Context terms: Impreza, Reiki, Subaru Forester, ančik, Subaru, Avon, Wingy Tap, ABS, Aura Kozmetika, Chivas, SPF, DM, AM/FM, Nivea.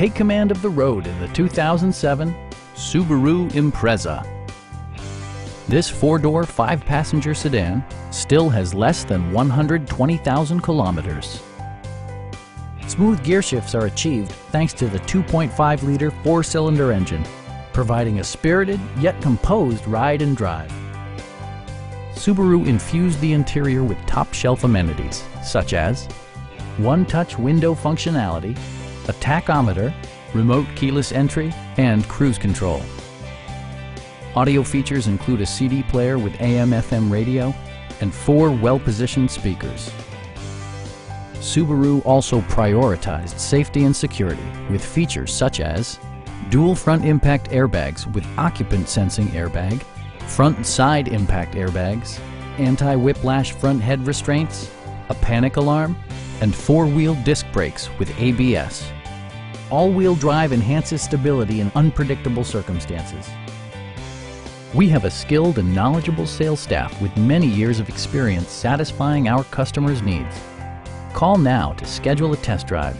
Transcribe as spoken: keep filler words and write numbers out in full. Take command of the road in the two thousand seven Subaru Impreza. This four-door, five-passenger sedan still has less than one hundred twenty thousand kilometers. Smooth gear shifts are achieved thanks to the two point five liter four-cylinder engine, providing a spirited yet composed ride and drive. Subaru infused the interior with top-shelf amenities such as one-touch window functionality, a tachometer, remote keyless entry, and cruise control. Audio features include a C D player with A M F M radio and four well-positioned speakers. Subaru also prioritized safety and security with features such as dual front impact airbags with occupant sensing airbag, front and side impact airbags, anti-whiplash front head restraints, a panic alarm, and four-wheel disc brakes with A B S. All-wheel drive enhances stability in unpredictable circumstances. We have a skilled and knowledgeable sales staff with many years of experience satisfying our customers' needs. Call now to schedule a test drive.